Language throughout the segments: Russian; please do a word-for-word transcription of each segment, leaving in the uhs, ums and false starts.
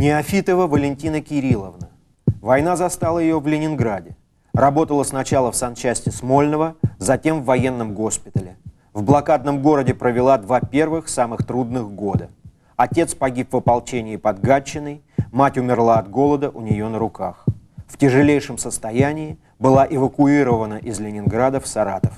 Неофитова Валентина Кирилловна. Война застала ее в Ленинграде. Работала сначала в санчасти Смольного, затем в военном госпитале. В блокадном городе провела два первых, самых трудных года. Отец погиб в ополчении под Гатчиной, мать умерла от голода у нее на руках. В тяжелейшем состоянии была эвакуирована из Ленинграда в Саратов.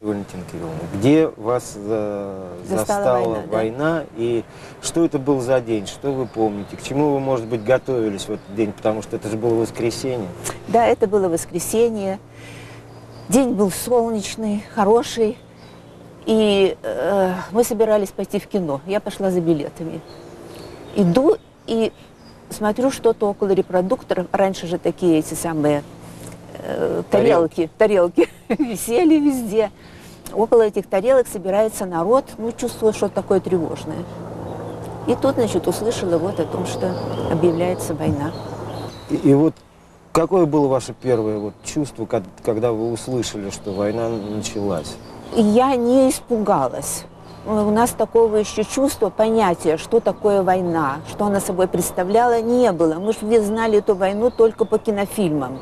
Валентина Кирилловна, где вас за... застала, застала война, война да? И что это был за день, что вы помните, к чему вы, может быть, готовились в этот день, потому что это же было воскресенье? Да, это было воскресенье, день был солнечный, хороший, и э, мы собирались пойти в кино, я пошла за билетами. Иду и смотрю что-то около репродуктора, раньше же такие эти самые... тарелки, тарелки висели везде. Около этих тарелок собирается народ, ну, чувствую, что такое тревожное. И тут, значит, услышала вот о том, что объявляется война. И, и вот какое было ваше первое вот чувство, как, когда вы услышали, что война началась? Я не испугалась. У нас такого еще чувства, понятия, что такое война, что она собой представляла, не было. Мы же знали эту войну только по кинофильмам.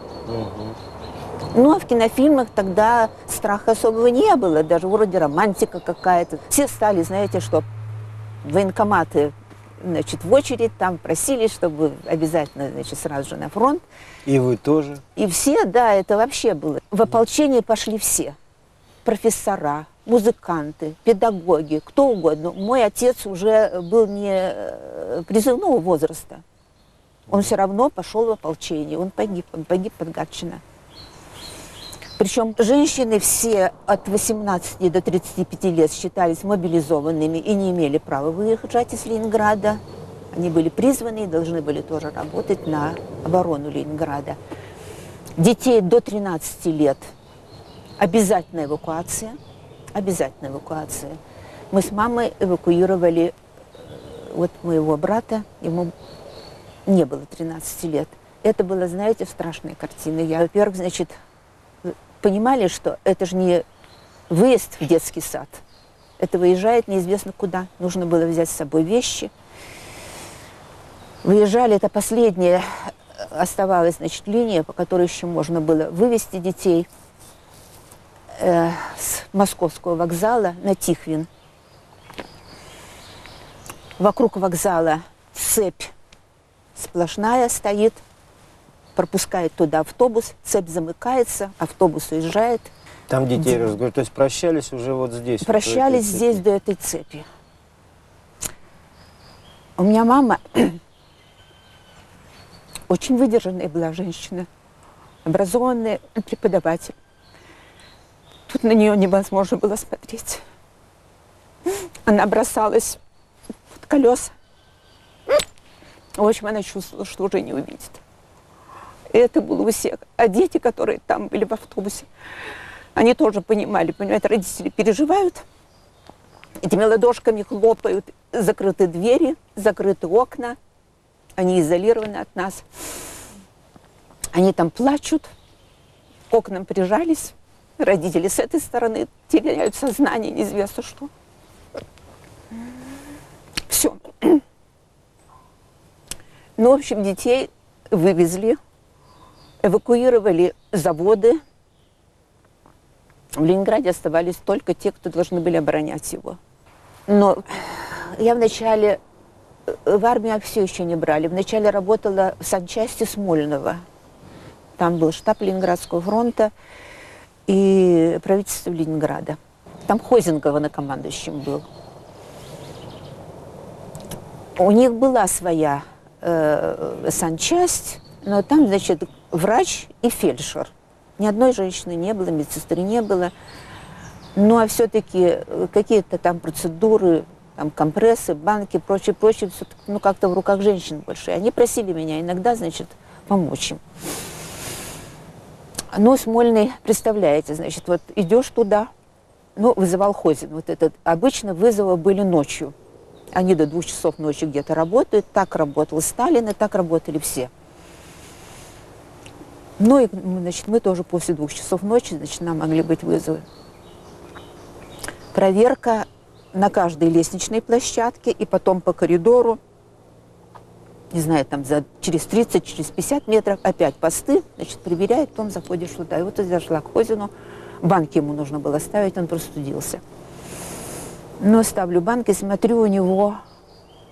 Ну, а в кинофильмах тогда страха особого не было, даже вроде романтика какая-то. Все стали, знаете, что военкоматы, значит, в очередь там просили, чтобы обязательно, значит, сразу же на фронт. И вы тоже? И все, да, это вообще было. В ополчение пошли все. Профессора, музыканты, педагоги, кто угодно. Мой отец уже был не призывного возраста. Он все равно пошел в ополчение, он погиб, он погиб под Гатчиной. Причем женщины все от восемнадцати до тридцати пяти лет считались мобилизованными и не имели права выезжать из Ленинграда. Они были призваны и должны были тоже работать на оборону Ленинграда. Детей до тринадцати лет обязательная эвакуация, обязательная эвакуация. Мы с мамой эвакуировали вот моего брата, ему не было тринадцати лет. Это было, знаете, страшная картина. Я, во-первых, значит, понимали, что это же не выезд в детский сад. Это выезжает неизвестно куда. Нужно было взять с собой вещи. Выезжали, это последняя оставалась, значит, линия, по которой еще можно было вывезти детей э, с московского вокзала на Тихвин. Вокруг вокзала цепь сплошная стоит, пропускает туда автобус, цепь замыкается, автобус уезжает. Там детей разговаривают, то есть прощались уже вот здесь? Прощались вот здесь до этой цепи. У меня мама очень выдержанная была женщина, образованная преподаватель. Тут на нее невозможно было смотреть. Она бросалась под колеса. В общем, она чувствовала, что уже не увидит. И это было у всех. А дети, которые там были в автобусе, они тоже понимали, понимаете, родители переживают, этими ладошками хлопают, закрыты двери, закрыты окна, они изолированы от нас. Они там плачут, к окнам прижались, родители с этой стороны теряют сознание, неизвестно что. Все. Ну, в общем, детей вывезли, эвакуировали заводы. В Ленинграде оставались только те, кто должны были оборонять его. Но я вначале в армию все еще не брали. Вначале работала в санчасти Смольного. Там был штаб Ленинградского фронта и правительство Ленинграда. Там Хозенкова на командующем был. У них была своя санчасть, но там, значит, врач и фельдшер. Ни одной женщины не было, медсестры не было. Ну, а все-таки какие-то там процедуры, там компрессы, банки, прочее, прочее, все, ну, как-то в руках женщин больше. Они просили меня иногда, значит, помочь им. Ну, Смольный, представляете, значит, вот идешь туда, ну, вызывал Хозин. Вот этот, обычно вызовы были ночью. Они до двух часов ночи где-то работают. Так работал Сталин, и так работали все. Ну и, значит, мы тоже после двух часов ночи, значит, нам могли быть вызовы. Проверка на каждой лестничной площадке и потом по коридору. не знаю, там за, через тридцать, через пятьдесят метров опять посты, значит, проверяет, потом заходишь туда. И вот я зашла к Хозину, банки ему нужно было ставить, он простудился. Но ставлю банки, смотрю, у него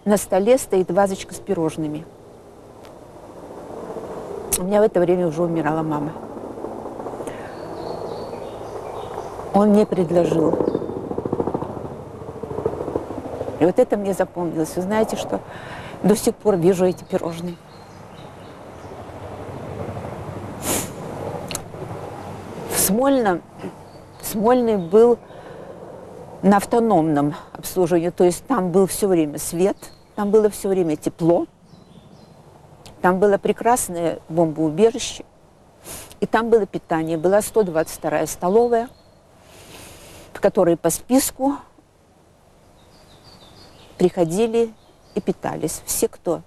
на столе стоит вазочка с пирожными. У меня в это время уже умирала мама. Он мне предложил. И вот это мне запомнилось. Вы знаете, что до сих пор вижу эти пирожные. В Смольном, Смольный был на автономном обслуживании. То есть там был все время свет, там было все время тепло. Там было прекрасное бомбоубежище. И там было питание. Была сто двадцать вторая столовая, в которой по списку приходили и питались все, кто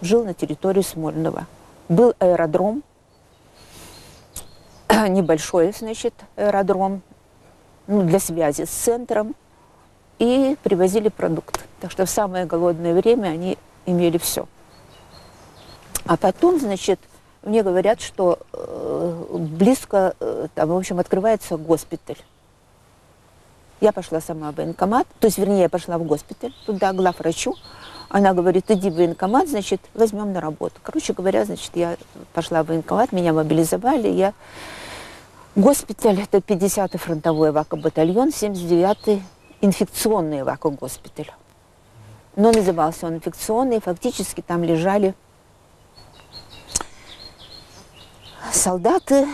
жил на территории Смольного. Был аэродром, небольшой, значит, аэродром, ну, для связи с центром, и привозили продукт. Так что в самое голодное время они имели все. А потом, значит, мне говорят, что близко, там, в общем, открывается госпиталь. Я пошла сама в военкомат, то есть, вернее, я пошла в госпиталь, туда, к главврачу. Она говорит, иди в военкомат, значит, возьмем на работу. Короче говоря, значит, я пошла в военкомат, меня мобилизовали. Я... Госпиталь – это пятидесятый фронтовой ВАКО-батальон, семьдесят девятый инфекционный ВАКО-госпиталь. Но назывался он инфекционный, фактически там лежали солдаты,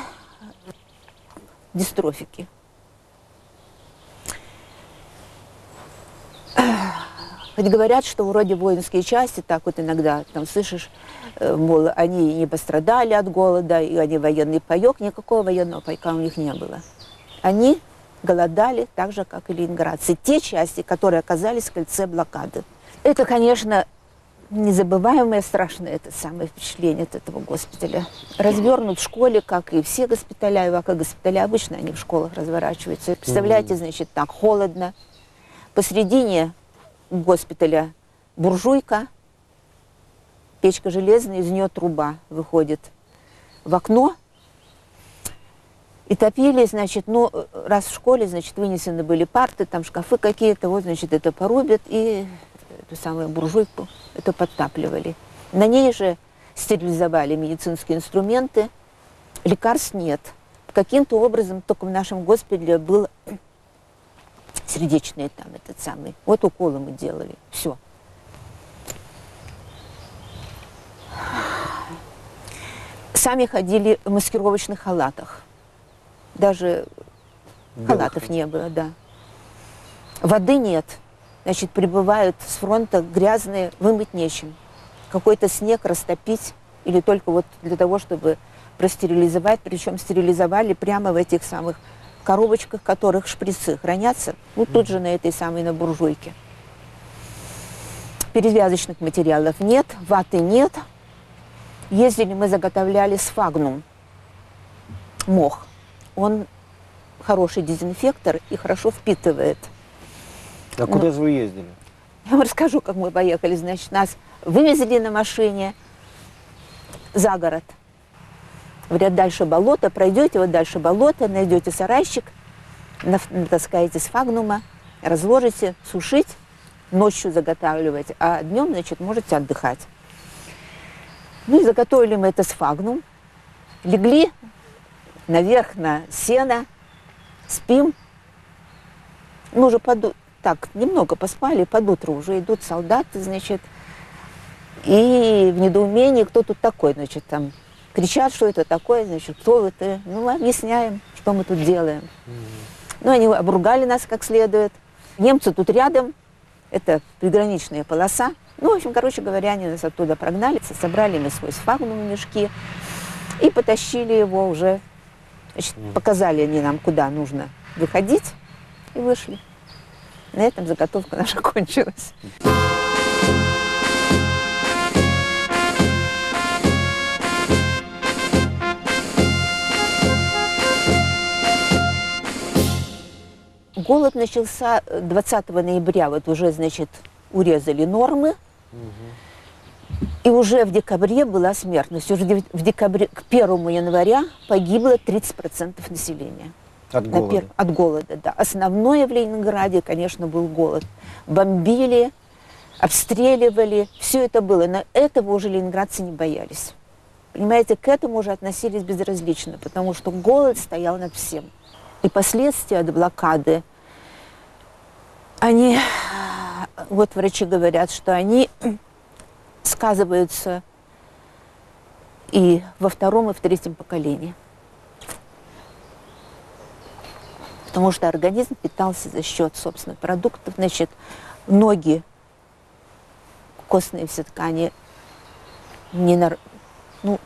дистрофики. Хоть говорят, что вроде воинские части, так вот иногда там слышишь, мол, они не пострадали от голода, и они военный паёк, никакого военного пайка у них не было. Они голодали так же, как и ленинградцы. Те части, которые оказались в кольце блокады. Это, конечно, незабываемое, страшное это самое впечатление от этого госпиталя. Развернут в школе, как и все госпиталя, и ВАКО-госпиталя, обычно они в школах разворачиваются. Представляете, значит, так холодно, посредине госпиталя буржуйка, печка железная, из нее труба выходит в окно. И топили, значит, ну, раз в школе, значит, вынесены были парты, там шкафы какие-то, вот, значит, это порубят, и эту самую буржуйку, это подтапливали. На ней же стерилизовали медицинские инструменты, лекарств нет. Каким-то образом, только в нашем госпитале был... Сердечные там, этот самый. Вот уколы мы делали. Все. Сами ходили в маскировочных халатах. Даже белых халатов не было, да. Воды нет. Значит, прибывают с фронта грязные, вымыть нечем. Какой-то снег растопить или только вот для того, чтобы простерилизовать. Причем стерилизовали прямо в этих самых... коробочках, в которых шприцы хранятся, ну, тут же на этой самой, на буржуйке. Перевязочных материалов нет, ваты нет. Ездили мы, заготовляли сфагнум, мох. Он хороший дезинфектор и хорошо впитывает. А куда ну, же вы ездили? Я вам расскажу, как мы поехали. Значит, нас вывезли на машине за город. Говорят, дальше болото, пройдете, вот дальше болото, найдете сарайчик, натаскаете сфагнума, разложите, сушить, ночью заготавливать, а днем, значит, можете отдыхать. Ну и заготовили мы это сфагнум, легли наверх на сено, спим. Мы уже под... так, немного поспали, под утро уже идут солдаты, значит, и в недоумении, кто тут такой, значит, там... Кричат, что это такое, значит, кто вы ты? Ну, мы объясняем, что мы тут делаем. Mm-hmm. Ну, они обругали нас как следует. Немцы тут рядом, это приграничная полоса. Ну, в общем, короче говоря, они нас оттуда прогнали, собрали мы свой сфагнум в мешки и потащили его уже. Значит, mm-hmm. показали они нам, куда нужно выходить, и вышли. На этом заготовка наша кончилась. Голод начался двадцатого ноября, вот уже, значит, урезали нормы, угу. И уже в декабре была смертность. Уже в декабре, к первому января погибло тридцать процентов населения. От голода? Пер... От голода, да. Основное в Ленинграде, конечно, был голод. Бомбили, обстреливали, все это было. Но этого уже ленинградцы не боялись. Понимаете, к этому уже относились безразлично, потому что голод стоял над всем. И последствия от блокады, они, вот врачи говорят, что они сказываются и во втором, и в третьем поколении. Потому что организм питался за счет собственных продуктов. Значит, ноги, костные все ткани, не нар... ну,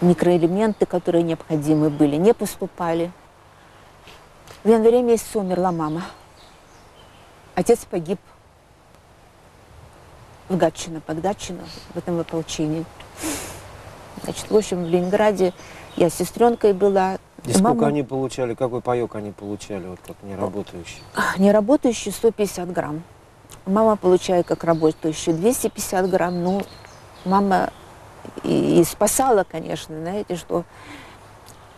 микроэлементы, которые необходимы были, не поступали. В январе месяце умерла мама. Отец погиб в Гатчино, под Гатчино, в этом ополчении. Значит, в общем, в Ленинграде я с сестренкой была. И сколько мама... они получали, какой паёк они получали, вот как неработающие? Неработающие сто пятьдесят грамм. Мама получает как работающие двести пятьдесят грамм. Ну, мама и, и спасала, конечно, знаете, что...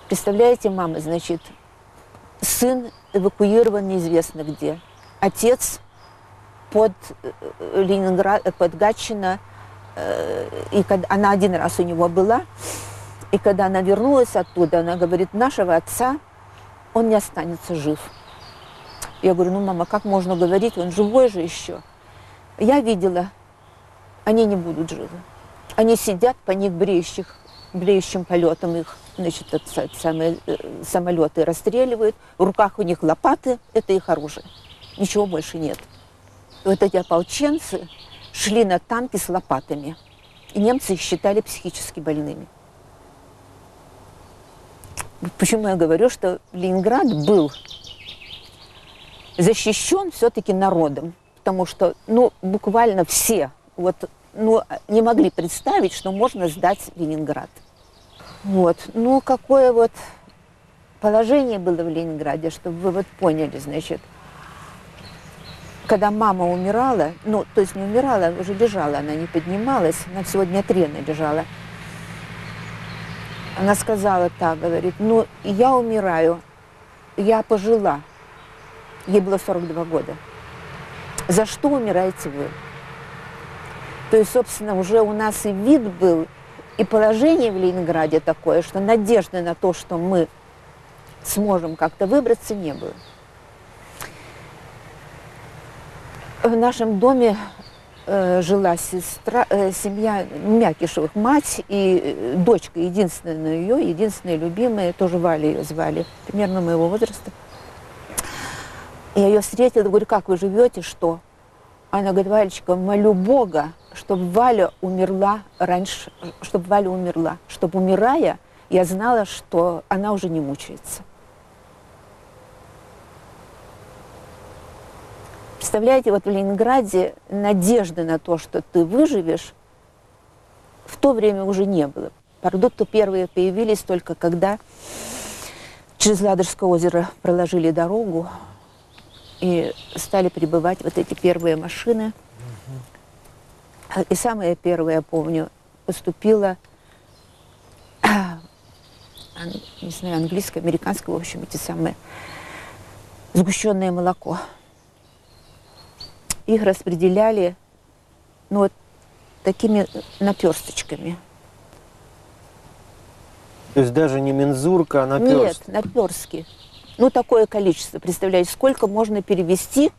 Представляете, мама, значит, сын эвакуирован неизвестно где. Отец... под Ленинград, под Гатчина, и когда она один раз у него была, и когда она вернулась оттуда, она говорит, нашего отца, он не останется жив. Я говорю, ну, мама, как можно говорить, он живой же еще. Я видела, они не будут живы. Они сидят, по них бреющих, бреющим полетом их, значит, от, от, самые, самолеты расстреливают, в руках у них лопаты, это их оружие, ничего больше нет. Вот эти ополченцы шли на танки с лопатами, и немцы их считали психически больными. Почему я говорю, что Ленинград был защищен все-таки народом, потому что, ну, буквально все вот, ну, не могли представить, что можно сдать Ленинград. Вот, ну, какое вот положение было в Ленинграде, чтобы вы вот поняли, значит. Когда мама умирала, ну, то есть не умирала, уже лежала, она не поднималась, она всего дня три лежала. Она сказала так, говорит, ну, я умираю, я пожила. Ей было сорок два года. За что умираете вы? То есть, собственно, уже у нас и вид был, и положение в Ленинграде такое, что надежды на то, что мы сможем как-то выбраться, не было. В нашем доме э, жила сестра, э, семья Мякишевых, мать и дочка, единственная ее, единственная любимая, тоже Валя ее звали, примерно моего возраста. Я ее встретила, говорю, как вы живете, что? Она говорит, Валечка, молю Бога, чтобы Валя умерла раньше, чтобы Валя умерла, чтобы, умирая, я знала, что она уже не мучается. Представляете, вот в Ленинграде надежды на то, что ты выживешь, в то время уже не было. Продукты первые появились только когда через Ладожское озеро проложили дорогу и стали прибывать вот эти первые машины. Угу. И самое первое, я помню, поступило, не знаю, английское, американское, в общем, эти самые, сгущенное молоко. Их распределяли, ну, вот такими наперсточками. То есть даже не мензурка, а наперстки? Нет, наперстки. Ну, такое количество. Представляете, сколько можно перевести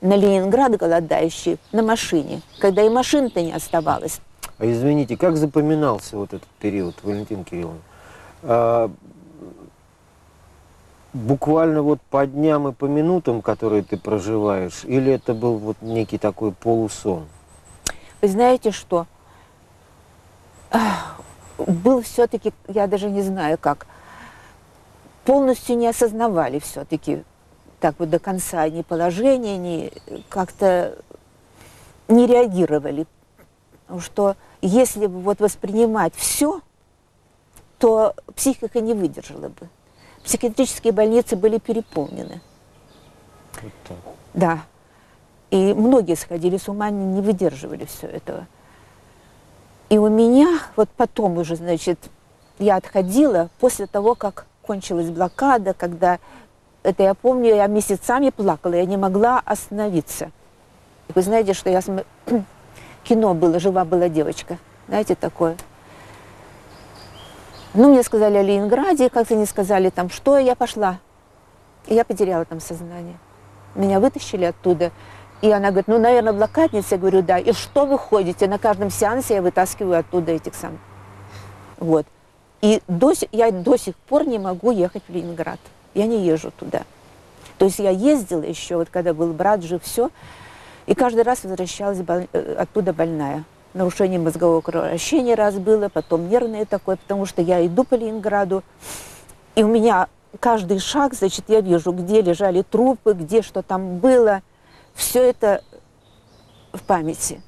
на Ленинград голодающий на машине, когда и машин-то не оставалось. А извините, как запоминался вот этот период, Валентина Кирилловна? А, буквально вот по дням и по минутам, которые ты проживаешь, или это был вот некий такой полусон? Вы знаете что? Был все-таки, я даже не знаю как, полностью не осознавали все-таки так вот до конца ни положения, ни как-то не реагировали. Потому что если бы вот воспринимать все, то психика не выдержала бы. Психиатрические больницы были переполнены. Вот так. Да. И многие сходили с ума, не выдерживали все этого. И у меня, вот потом уже, значит, я отходила после того, как кончилась блокада, когда, это я помню, я месяцами плакала, я не могла остановиться. Вы знаете, что я... См... Кино было, жива была девочка, знаете, такое. Ну, мне сказали о Ленинграде, как-то не сказали там, что, я пошла. И я потеряла там сознание. Меня вытащили оттуда. И она говорит, ну, наверное, блокадница. Я говорю, да. И что вы ходите? На каждом сеансе я вытаскиваю оттуда этих самых. Вот. И до, я до сих пор не могу ехать в Ленинград. Я не езжу туда. То есть я ездила еще, вот когда был брат жив, все. И каждый раз возвращалась боль, оттуда больная. Нарушение мозгового кровообращения раз было, потом нервное такое, потому что я иду по Ленинграду, и у меня каждый шаг, значит, я вижу, где лежали трупы, где что там было. Все это в памяти.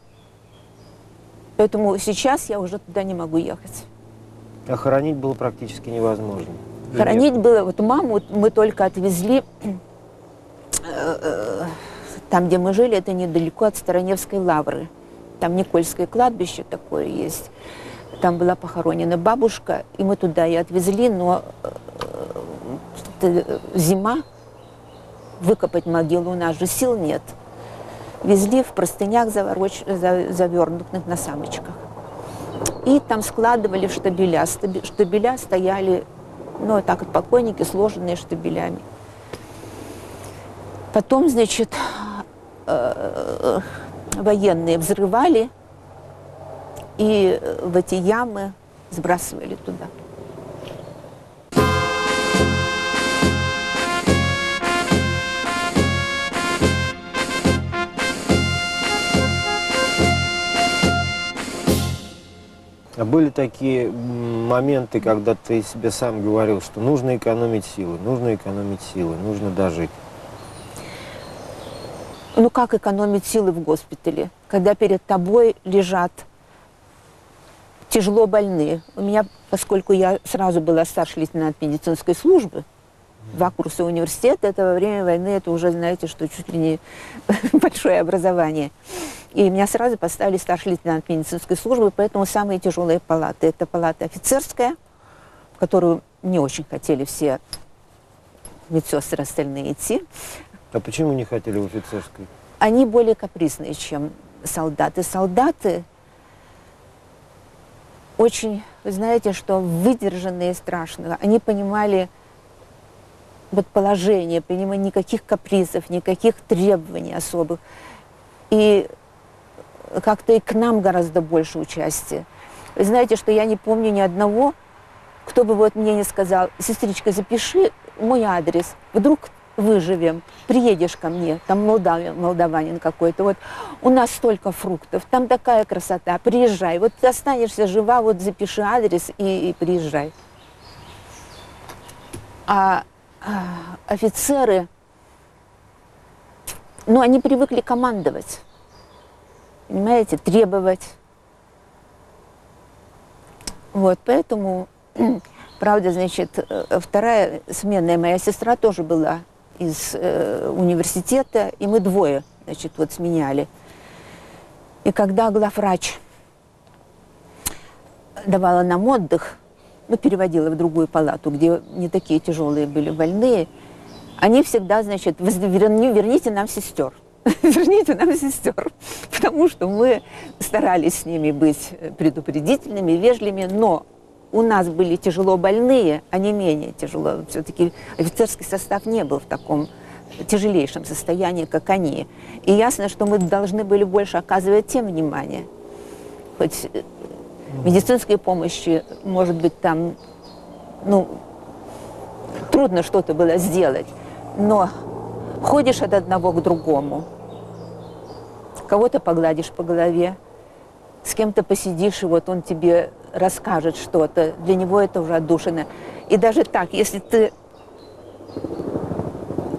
Поэтому сейчас я уже туда не могу ехать. А хоронить было практически невозможно. Хоронить было... Вот маму мы только отвезли... Там, где мы жили, это недалеко от Староневской лавры. Там Никольское кладбище такое есть. Там была похоронена бабушка, и мы туда ее отвезли, но зима, выкопать могилу у нас же сил нет. Везли в простынях завороч... завернутых на самочках. И там складывали штабеля. Штабеля стояли, ну, так вот, покойники, сложенные штабелями. Потом, значит, военные взрывали и в эти ямы сбрасывали туда. А были такие моменты, когда ты себе сам говорил, что нужно экономить силы, нужно экономить силы, нужно дожить? Ну, как экономить силы в госпитале, когда перед тобой лежат тяжело больные? У меня, поскольку я сразу была старший лейтенант медицинской службы, два курса университета, это во время войны, это уже, знаете, что чуть ли не большое образование. И меня сразу поставили старший лейтенант медицинской службы, поэтому самые тяжелые палаты. Это палата офицерская, в которую не очень хотели все медсестры остальные идти. А почему не хотели в офицерской? Они более капризные, чем солдаты. Солдаты очень, вы знаете, что выдержанные и страшные. Они понимали вот положение, понимали никаких капризов, никаких требований особых. И как-то и к нам гораздо больше участия. Вы знаете, что я не помню ни одного, кто бы вот мне не сказал, сестричка, запиши мой адрес, вдруг выживем, приедешь ко мне, там молдавин, молдаванин какой-то, вот у нас столько фруктов, там такая красота, приезжай, вот ты останешься жива, вот запиши адрес и, и приезжай. А, а офицеры, ну, они привыкли командовать, понимаете, требовать. Вот, поэтому, правда, значит, вторая сменная моя сестра тоже была из э, университета, и мы двое, значит, вот сменяли. И когда главврач давала нам отдых, ну, переводила в другую палату, где не такие тяжелые были больные, они всегда, значит, верните нам сестер, верните нам сестер, потому что мы старались с ними быть предупредительными, вежливыми, но у нас были тяжело больные, а не менее тяжело. Все-таки офицерский состав не был в таком тяжелейшем состоянии, как они. И ясно, что мы должны были больше оказывать тем внимание. Хоть медицинской помощи, может быть, там, ну, трудно что-то было сделать. Но ходишь от одного к другому. Кого-то погладишь по голове, с кем-то посидишь, и вот он тебе... расскажет что-то, для него это уже отдушина. И даже так, если ты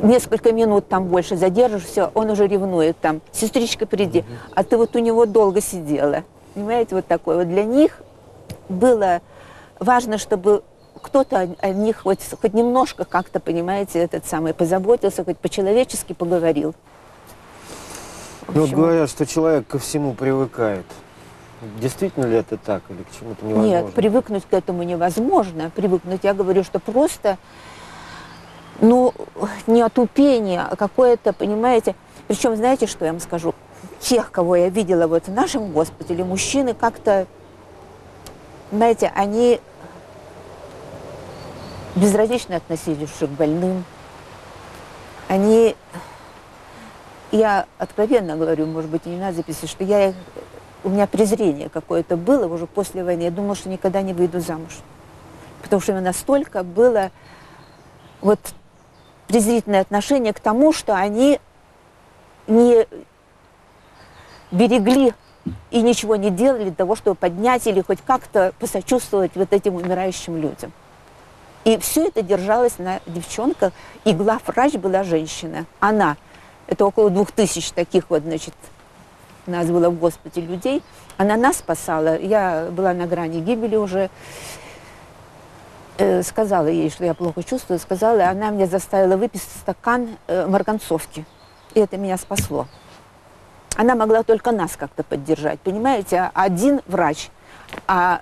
несколько минут там больше задержишься, он уже ревнует там, сестричка, приди, угу. А ты вот у него долго сидела. Понимаете, вот такое. Вот для них было важно, чтобы кто-то о них хоть, хоть немножко как-то, понимаете, этот самый позаботился, хоть по-человечески поговорил. Ну, вот говорят, что человек ко всему привыкает. Действительно ли это так или к чему-то невозможно? Нет, привыкнуть к этому невозможно. Привыкнуть, я говорю, что просто, ну, не отупение, а какое-то, понимаете... Причем, знаете, что я вам скажу? Тех, кого я видела вот в нашем госпитале, мужчины как-то, знаете, они безразлично относились к больным. Они, я откровенно говорю, может быть, и не надо записывать, что я их... У меня презрение какое-то было уже после войны. Я думала, что никогда не выйду замуж. Потому что у меня настолько было вот презрительное отношение к тому, что они не берегли и ничего не делали для того, чтобы поднять или хоть как-то посочувствовать вот этим умирающим людям. И все это держалось на девчонках. И главврач была женщина. Она, это около двух тысяч таких вот, значит, у нас было в госпитале людей, она нас спасала. Я была на грани гибели уже. Э, сказала ей, что я плохо чувствую, сказала, и она мне заставила выписать стакан э, марганцовки. И это меня спасло. Она могла только нас как-то поддержать, понимаете? Один врач, а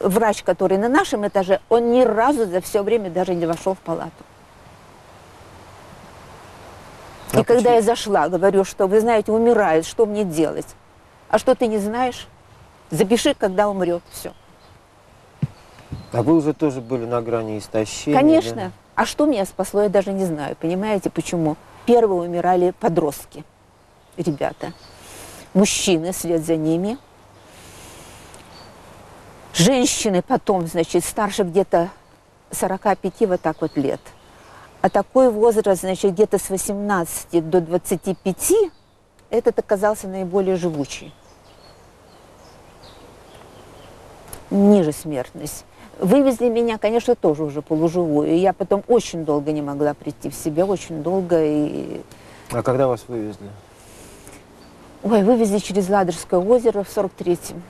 врач, который на нашем этаже, он ни разу за все время даже не вошел в палату. И а когда почему? Я зашла, говорю, что, вы знаете, умирает, что мне делать? А что ты не знаешь? Запиши, когда умрет, все. А вы уже тоже были на грани истощения? Конечно. Да? А что меня спасло, я даже не знаю, понимаете, почему? Первые умирали подростки, ребята. Мужчины вслед за ними. Женщины потом, значит, старше где-то сорока пяти вот так вот лет. А такой возраст, значит, где-то с восемнадцати до двадцати пяти, этот оказался наиболее живучий. Ниже смертность. Вывезли меня, конечно, тоже уже полуживую. И я потом очень долго не могла прийти в себя, очень долго. И... А когда вас вывезли? Ой, вывезли через Ладожское озеро в сорок третьем.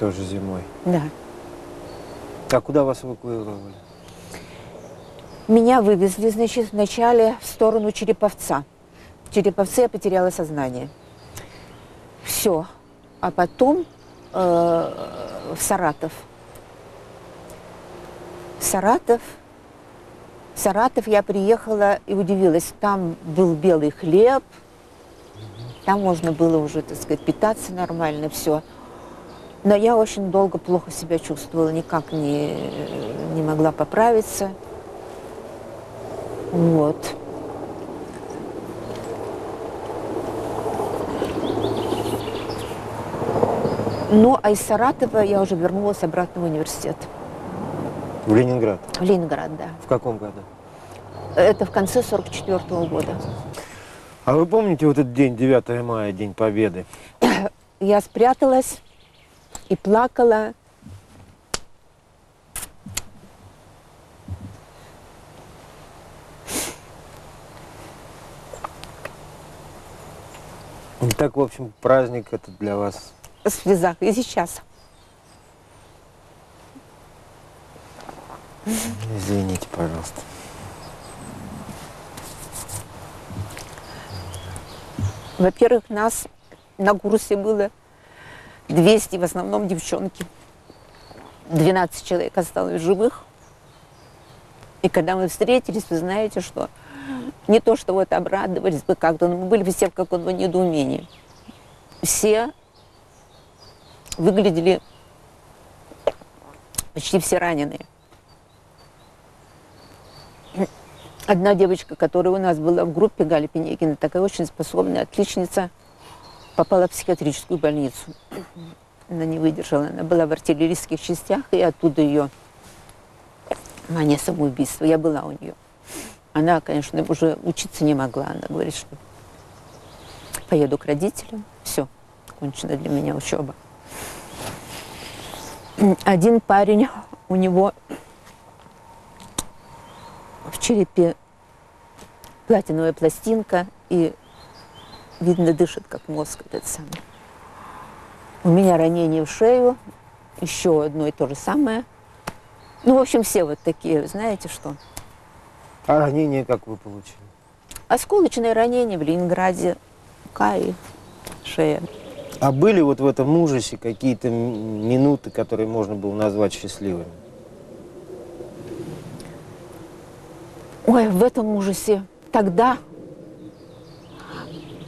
Тоже зимой? Да. А куда вас эвакуировали? Меня вывезли, значит, вначале в сторону Череповца. В Череповце я потеряла сознание. Все. А потом э, в Саратов. В Саратов. В Саратов я приехала и удивилась. Там был белый хлеб. Там можно было уже, так сказать, питаться нормально, все. Но я очень долго плохо себя чувствовала. Никак не, не могла поправиться. Вот. Ну, а из Саратова я уже вернулась обратно в университет. В Ленинград? В Ленинград, да. В каком году? Это в конце сорок четвёртого года. А вы помните вот этот день, девятое мая, День Победы? Я спряталась и плакала. Так, в общем, праздник это для вас. В слезах. И сейчас. Извините, пожалуйста. Во-первых, нас на курсе было двести, в основном девчонки. двенадцать человек осталось живых. И когда мы встретились, вы знаете, что... Не то, что вот обрадовались бы как-то, но мы были все в каком-то недоумении. Все выглядели, почти все раненые. Одна девочка, которая у нас была в группе, Галя Пенегина, такая очень способная отличница, попала в психиатрическую больницу. Она не выдержала, она была в артиллерийских частях, и оттуда ее мания самоубийства. Я была у нее. Она, конечно, уже учиться не могла. Она говорит, что поеду к родителям. Все, кончена для меня учеба. Один парень, у него в черепе платиновая пластинка, и, видно, дышит, как мозг этот самый. У меня ранение в шею, еще одно и то же самое. Ну, в общем, все вот такие, знаете, что... А ранение как вы получили? Осколочное ранение в Ленинграде, рука и шея. А были вот в этом ужасе какие-то минуты, которые можно было назвать счастливыми? Ой, в этом ужасе тогда,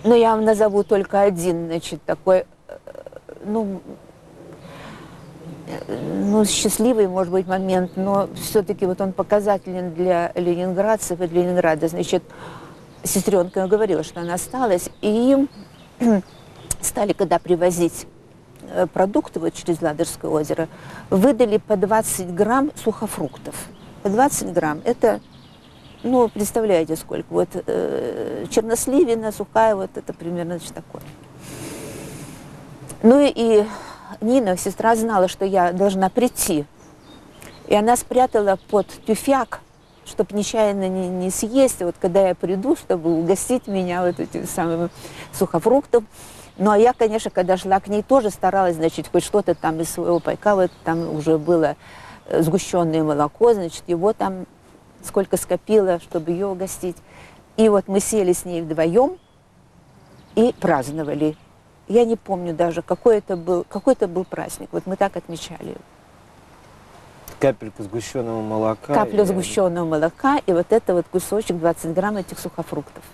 но я вам назову только один, значит, такой, ну, ну, счастливый, может быть, момент, но все-таки вот он показателен для ленинградцев и для Ленинграда. Значит, сестренка говорила, что она осталась, и им стали, когда привозить продукты вот через Ладожское озеро, выдали по двадцать грамм сухофруктов. По двадцать грамм. Это, ну, представляете, сколько. Вот э, черносливина, сухая, вот это примерно, значит, такое. Ну и Нина, сестра, знала, что я должна прийти. И она спрятала под тюфяк, чтобы нечаянно не, не съесть, вот когда я приду, чтобы угостить меня вот этим самым сухофруктом. Ну, а я, конечно, когда шла к ней, тоже старалась, значит, хоть что-то там из своего пайка, вот там уже было сгущенное молоко, значит, его там сколько скопило, чтобы ее угостить. И вот мы сели с ней вдвоем и праздновали. Я не помню даже, какой это был, какой это был праздник, вот мы так отмечали. Капельку сгущенного молока. Капля и... сгущенного молока и вот это вот кусочек двадцать грамм этих сухофруктов.